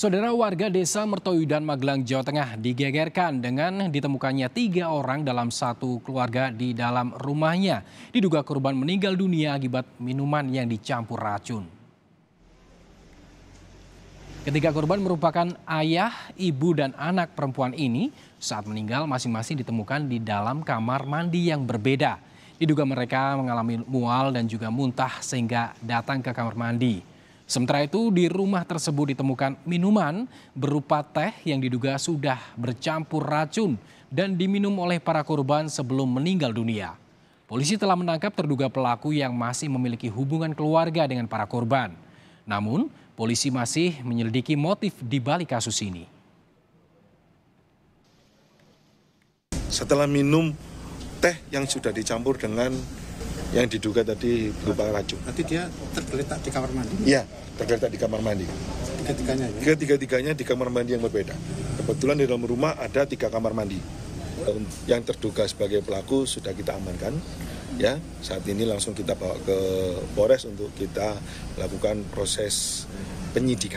Saudara, warga desa Mertoyudan, Magelang, Jawa Tengah digegerkan dengan ditemukannya 3 orang dalam satu keluarga di dalam rumahnya. Diduga korban meninggal dunia akibat minuman yang dicampur racun. Ketiga korban merupakan ayah, ibu, dan anak perempuan ini. Saat meninggal masing-masing ditemukan di dalam kamar mandi yang berbeda. Diduga mereka mengalami mual dan juga muntah sehingga datang ke kamar mandi. Sementara itu di rumah tersebut ditemukan minuman berupa teh yang diduga sudah bercampur racun dan diminum oleh para korban sebelum meninggal dunia. Polisi telah menangkap terduga pelaku yang masih memiliki hubungan keluarga dengan para korban. Namun, polisi masih menyelidiki motif di balik kasus ini. Setelah minum teh yang sudah dicampur dengan yang diduga tadi berupa racun. Nanti dia tergeletak di kamar mandi? Iya, tergeletak di kamar mandi. Ketiga-tiganya? Ya? Ketiga-tiganya di kamar mandi yang berbeda. Kebetulan di dalam rumah ada 3 kamar mandi. Yang terduga sebagai pelaku sudah kita amankan. Ya, saat ini langsung kita bawa ke Polres untuk kita lakukan proses penyidikan.